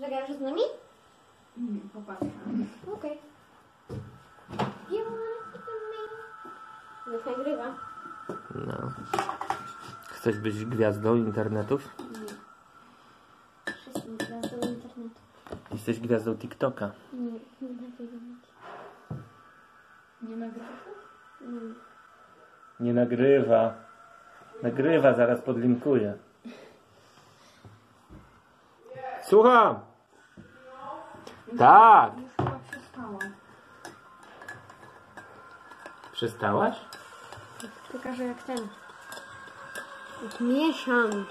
Zagrasz z nami? Nie, popatrzę. Okej. You wanna sit with me? Niech nagrywa. No. Chcesz być gwiazdą internetów? Nie. Jestem gwiazdą internetu. Jesteś gwiazdą TikToka? Nie, nie nagrywam. Nie nagrywa? Nie. Nie nagrywa. Nagrywa, zaraz podlinkuję. Słucham! No, tak! Już chyba przestałam. Przestałaś? Pokażę jak ten. Mieszam.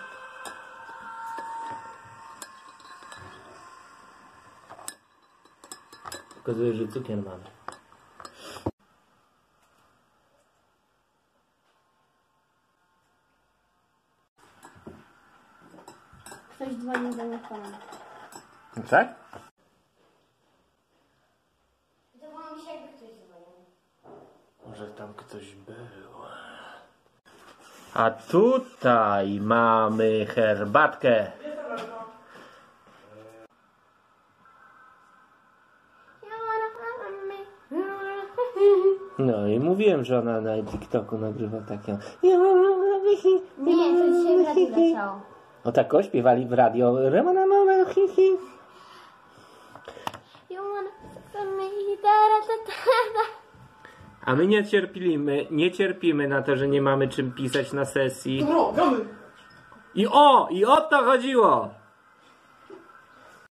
Pokazuję, że cukier mamy. Ktoś dzwoni do mnie panem. Tak? Wydawało mi się, jakby ktoś dzwonił. Może tam ktoś był. A tutaj mamy herbatkę. No i mówiłem, że ona na TikToku nagrywa takie. Nie, to dzisiaj w radiu leciało. O tak o, śpiewali w radio. A my nie cierpimy na to, że nie mamy czym pisać na sesji. I o to chodziło!